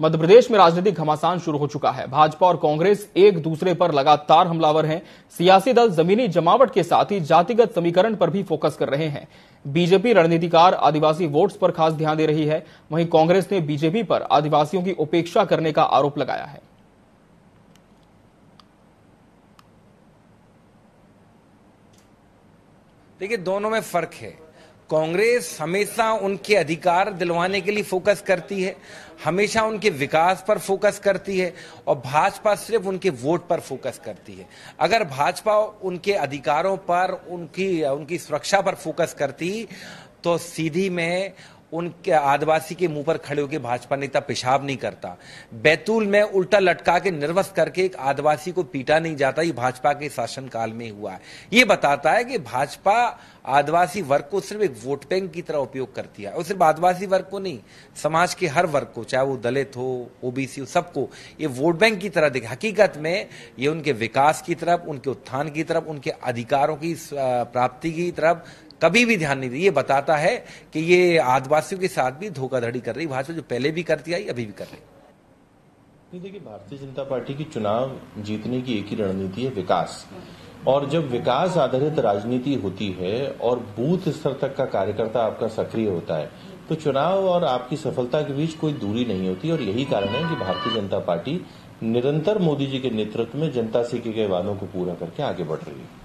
मध्यप्रदेश में राजनीतिक घमासान शुरू हो चुका है। भाजपा और कांग्रेस एक दूसरे पर लगातार हमलावर हैं। सियासी दल जमीनी जमावट के साथ ही जातिगत समीकरण पर भी फोकस कर रहे हैं। बीजेपी रणनीतिकार आदिवासी वोट्स पर खास ध्यान दे रही है, वहीं कांग्रेस ने बीजेपी पर आदिवासियों की उपेक्षा करने का आरोप लगाया है। देखिए, दोनों में फर्क है। कांग्रेस हमेशा उनके अधिकार दिलवाने के लिए फोकस करती है, हमेशा उनके विकास पर फोकस करती है, और भाजपा सिर्फ उनके वोट पर फोकस करती है। अगर भाजपा उनके अधिकारों पर, उनकी सुरक्षा पर फोकस करती तो सीधी में उनके आदिवासी के मुंह पर खड़े होकर भाजपा नेता पेशाब नहीं करता, बैतूल में उल्टा लटका के निर्वस करके एक आदिवासी को पीटा नहीं जाता। ये भाजपा के शासनकाल में हुआ है। ये बताता है कि भाजपा आदिवासी वर्ग को सिर्फ एक वोट बैंक की तरह उपयोग करती है, और सिर्फ आदिवासी वर्ग को नहीं, समाज के हर वर्ग को, चाहे वो दलित हो, ओबीसी हो, सबको ये वोट बैंक की तरह देखे। हकीकत में ये उनके विकास की तरफ, उनके उत्थान की तरफ, उनके अधिकारों की प्राप्ति की तरफ कभी भी ध्यान नहीं दिया। ये बताता है कि ये आदिवासियों के साथ भी धोखाधड़ी कर रही भाजपा, जो पहले भी करती आई, अभी भी कर रही। देखिए, भारतीय जनता पार्टी की चुनाव जीतने की एक ही रणनीति है, विकास। और जब विकास आधारित राजनीति होती है और बूथ स्तर तक का कार्यकर्ता आपका सक्रिय होता है, तो चुनाव और आपकी सफलता के बीच कोई दूरी नहीं होती। और यही कारण है कि भारतीय जनता पार्टी निरंतर मोदी जी के नेतृत्व में जनता से किए गए वादों को पूरा करके आगे बढ़ रही है।